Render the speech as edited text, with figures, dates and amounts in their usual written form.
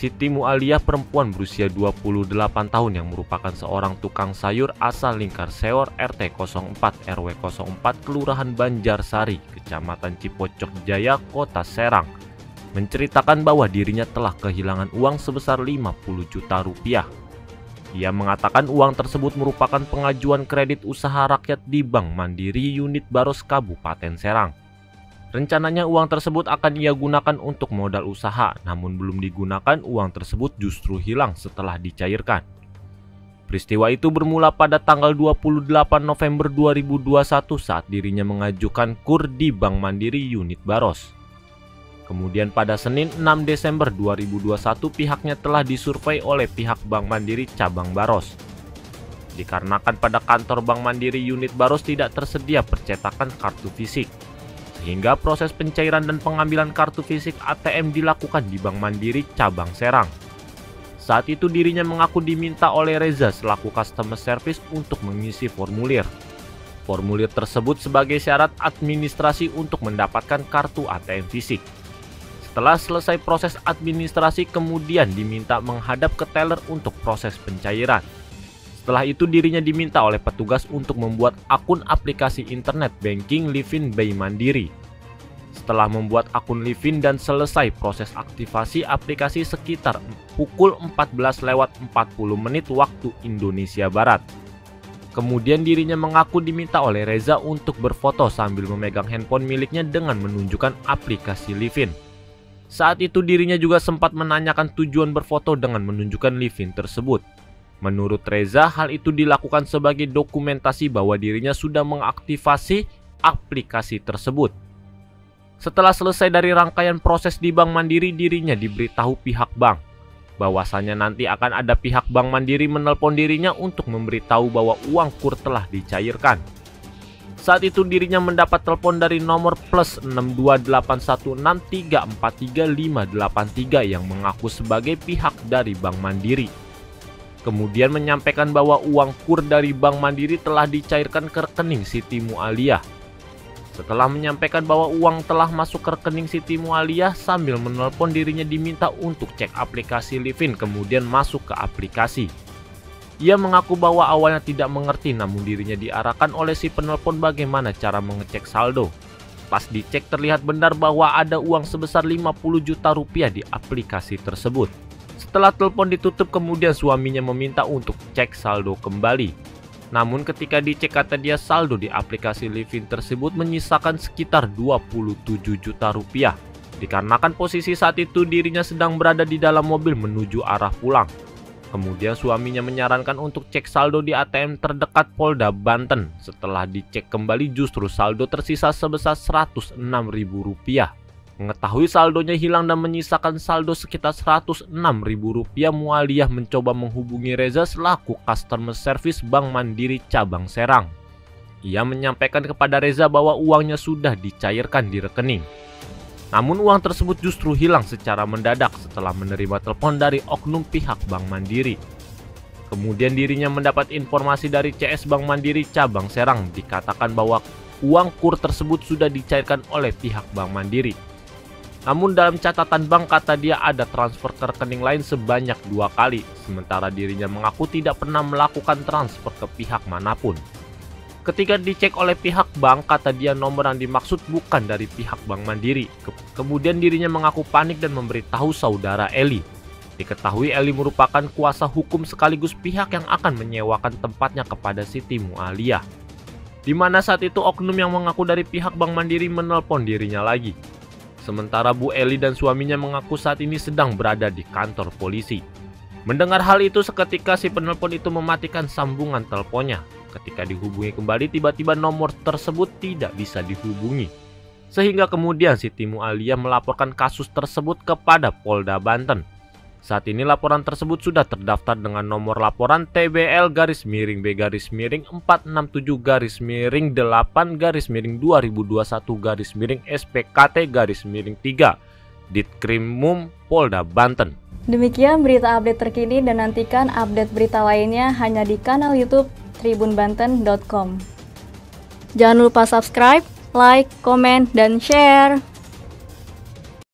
Siti Mualiyah, perempuan berusia 28 tahun yang merupakan seorang tukang sayur asal Lingkar Sewor RT 04 RW 04 Kelurahan Banjarsari, Kecamatan Cipocok Jaya, Kota Serang, menceritakan bahwa dirinya telah kehilangan uang sebesar 50 juta rupiah. Ia mengatakan uang tersebut merupakan pengajuan kredit usaha rakyat di Bank Mandiri Unit Baros Kabupaten Serang. Rencananya uang tersebut akan ia gunakan untuk modal usaha, namun belum digunakan, uang tersebut justru hilang setelah dicairkan. Peristiwa itu bermula pada tanggal 28 November 2021 saat dirinya mengajukan KUR di Bank Mandiri Unit Baros. Kemudian pada Senin 6 Desember 2021 pihaknya telah disurvei oleh pihak Bank Mandiri Cabang Baros. Dikarenakan pada kantor Bank Mandiri Unit Baros tidak tersedia percetakan kartu fisik, sehingga proses pencairan dan pengambilan kartu fisik ATM dilakukan di Bank Mandiri Cabang Serang. Saat itu dirinya mengaku diminta oleh Reza selaku customer service untuk mengisi formulir. Formulir tersebut sebagai syarat administrasi untuk mendapatkan kartu ATM fisik. Setelah selesai proses administrasi kemudian diminta menghadap ke teller untuk proses pencairan. Setelah itu dirinya diminta oleh petugas untuk membuat akun aplikasi internet banking Livin' by Mandiri. Setelah membuat akun Livin dan selesai proses aktivasi aplikasi sekitar pukul 14.40 menit waktu Indonesia Barat. Kemudian dirinya mengaku diminta oleh Reza untuk berfoto sambil memegang handphone miliknya dengan menunjukkan aplikasi Livin. Saat itu dirinya juga sempat menanyakan tujuan berfoto dengan menunjukkan Livin tersebut. Menurut Reza, hal itu dilakukan sebagai dokumentasi bahwa dirinya sudah mengaktifasi aplikasi tersebut. Setelah selesai dari rangkaian proses di Bank Mandiri, dirinya diberitahu pihak bank bahwasanya nanti akan ada pihak Bank Mandiri menelpon dirinya untuk memberitahu bahwa uang KUR telah dicairkan. Saat itu dirinya mendapat telepon dari nomor +62816343583 yang mengaku sebagai pihak dari Bank Mandiri. Kemudian menyampaikan bahwa uang KUR dari Bank Mandiri telah dicairkan ke rekening Siti Mualiyah. Setelah menyampaikan bahwa uang telah masuk ke rekening Siti Mualiyah, sambil menelpon dirinya diminta untuk cek aplikasi Livin kemudian masuk ke aplikasi. Ia mengaku bahwa awalnya tidak mengerti, namun dirinya diarahkan oleh si penelpon bagaimana cara mengecek saldo. Pas dicek terlihat benar bahwa ada uang sebesar 50 juta rupiah di aplikasi tersebut. Setelah telepon ditutup kemudian suaminya meminta untuk cek saldo kembali. Namun ketika dicek kata dia saldo di aplikasi Livin tersebut menyisakan sekitar 27 juta rupiah. Dikarenakan posisi saat itu dirinya sedang berada di dalam mobil menuju arah pulang. Kemudian suaminya menyarankan untuk cek saldo di ATM terdekat Polda Banten. Setelah dicek kembali justru saldo tersisa sebesar 106.000 rupiah. Mengetahui saldonya hilang dan menyisakan saldo sekitar 106.000 rupiah, Mualiyah mencoba menghubungi Reza selaku customer service Bank Mandiri Cabang Serang. Ia menyampaikan kepada Reza bahwa uangnya sudah dicairkan di rekening. Namun uang tersebut justru hilang secara mendadak setelah menerima telepon dari oknum pihak Bank Mandiri. Kemudian dirinya mendapat informasi dari CS Bank Mandiri Cabang Serang, dikatakan bahwa uang KUR tersebut sudah dicairkan oleh pihak Bank Mandiri. Namun dalam catatan bank kata dia ada transfer ke rekening lain sebanyak 2 kali, sementara dirinya mengaku tidak pernah melakukan transfer ke pihak manapun. Ketika dicek oleh pihak bank kata dia nomor yang dimaksud bukan dari pihak Bank Mandiri. Kemudian dirinya mengaku panik dan memberitahu saudara Eli. Diketahui Eli merupakan kuasa hukum sekaligus pihak yang akan menyewakan tempatnya kepada Siti Mualiyah, di mana saat itu oknum yang mengaku dari pihak Bank Mandiri menelpon dirinya lagi. Sementara Bu Eli dan suaminya mengaku saat ini sedang berada di kantor polisi. Mendengar hal itu seketika si penelpon itu mematikan sambungan teleponnya. Ketika dihubungi kembali tiba-tiba nomor tersebut tidak bisa dihubungi. Sehingga kemudian Siti Mualiyah melaporkan kasus tersebut kepada Polda Banten. Saat ini laporan tersebut sudah terdaftar dengan nomor laporan TBL-B-467-8-2021-SPKT-3 Ditkrimum Polda Banten. Demikian berita update terkini dan nantikan update berita lainnya hanya di kanal YouTube TribunBanten.com. Jangan lupa subscribe, like, komen, dan share.